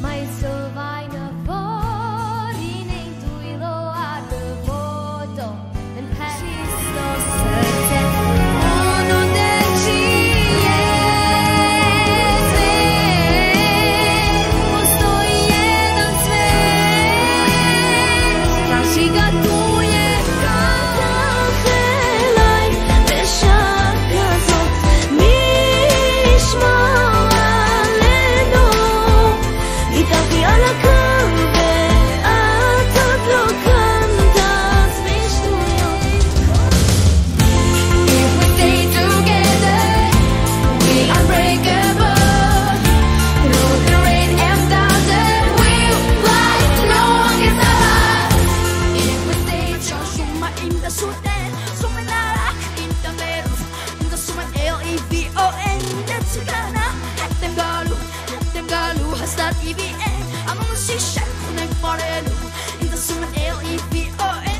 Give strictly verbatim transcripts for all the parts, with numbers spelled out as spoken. mai să-vai năvori neintui loadă voto în Hristos să te unul de cieze postoie nam svet ca și gatu. I'm on the seashell, connect for it. In the summer, L E V O N.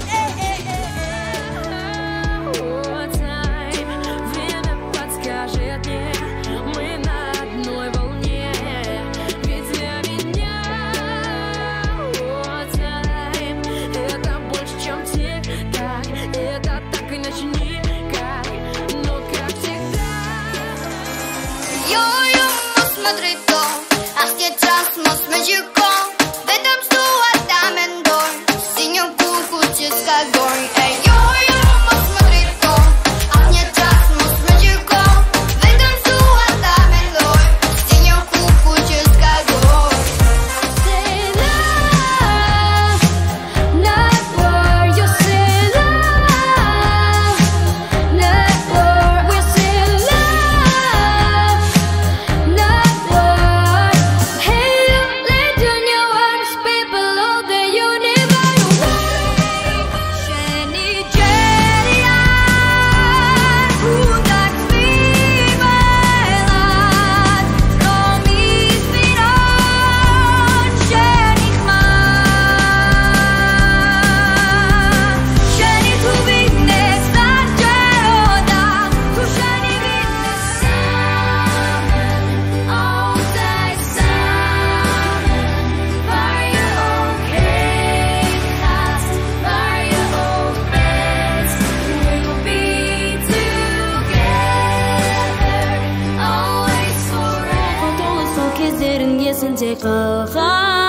They